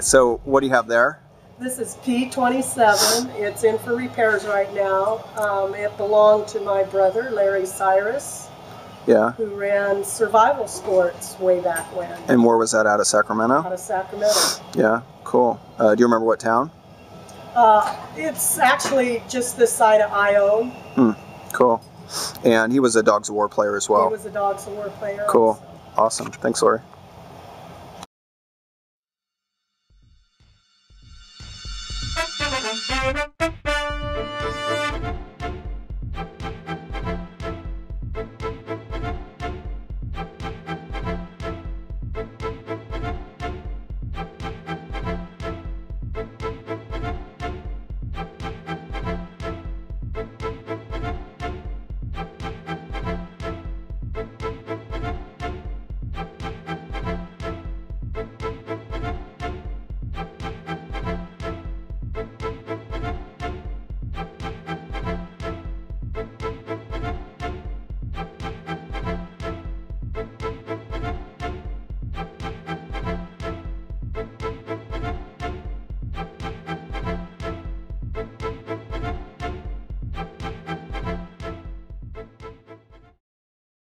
So what do you have there? This is P-27. It's in for repairs right now. It belonged to my brother, Larry Sirus, who ran Survival Sports way back when. And where was that? Out of Sacramento? Out of Sacramento. Yeah, cool. Do you remember what town? It's actually just this side of Ione. Cool. And he was a Dogs of War player as well. He was a Dogs of War player. Cool. Also. Awesome. Thanks, Larry.